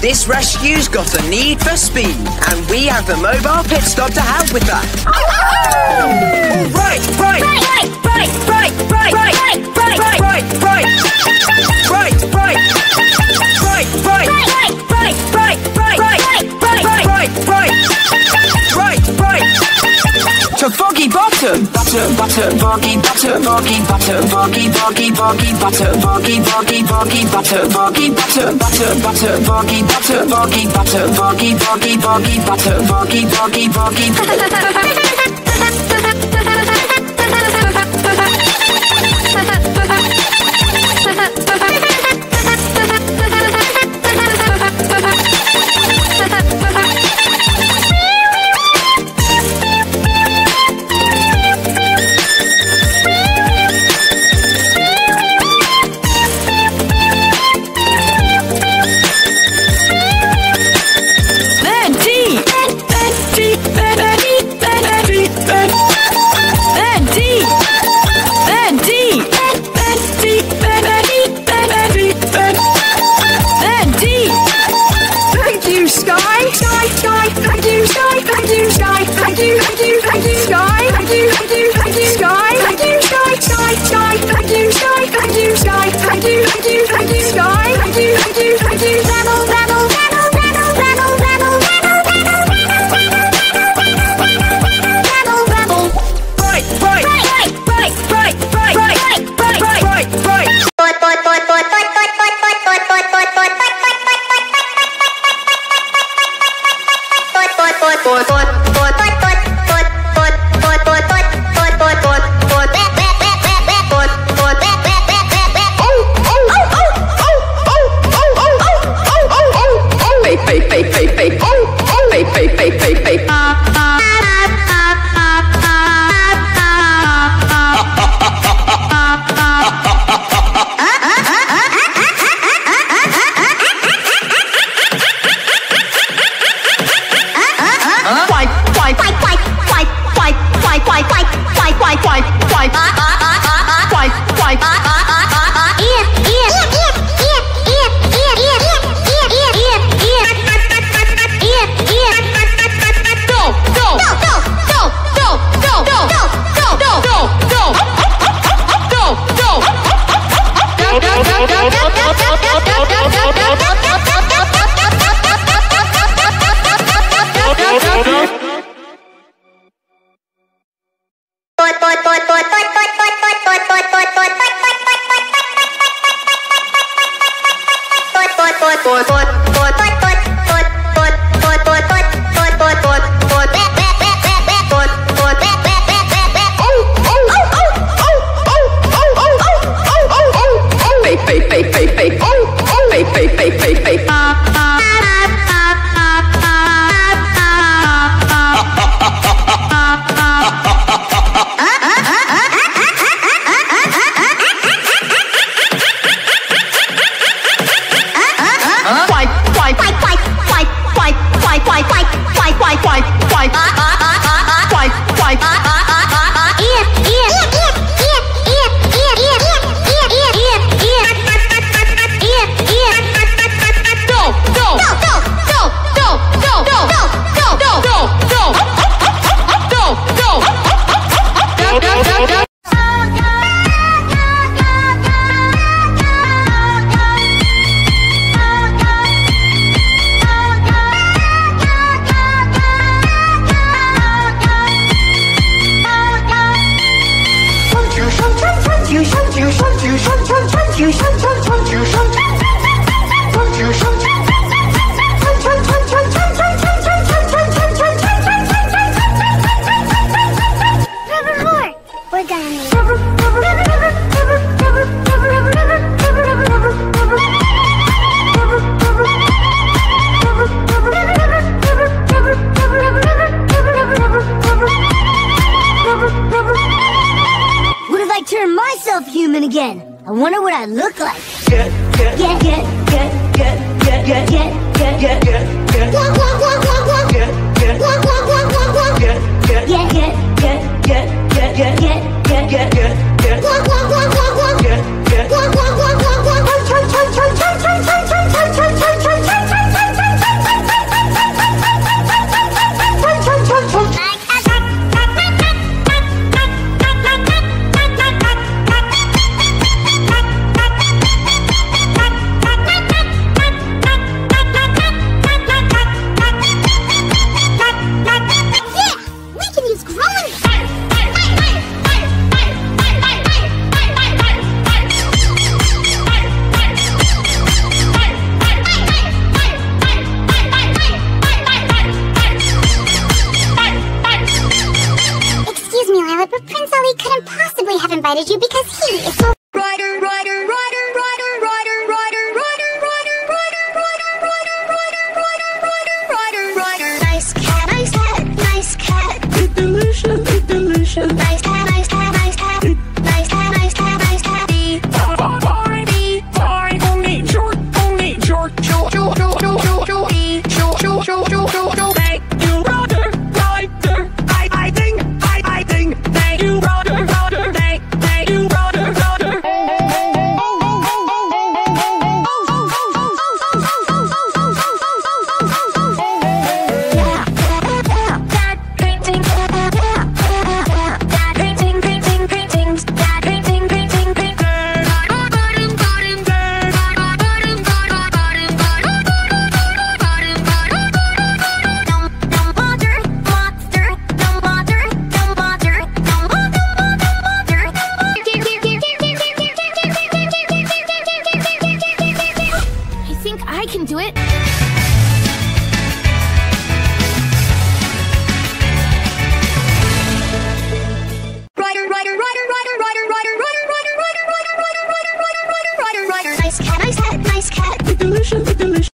This rescue's got a need for speed, and we have the mobile pit stop to help with that. Right. To Foggy Bottom. Butter, Foggy Butter, Foggy Butter, Foggy, Foggy, Foggy Butter, Foggy, Foggy, Foggy Butter, Foggy Butter, Butter, Foggy Butter, Foggy Butter, Foggy, Foggy, Foggy Butter, Foggy, Foggy, Foggy. invited you because he is so rider. Nice cat, nice cat, nice cat. It's delicious, it's delicious. Nice cat, nice cat, nice cat. Nice cat, nice cat, nice cat. Barbie, only George, only George. Joe. Nice cat, nice cat, nice cat. Delicious, delicious.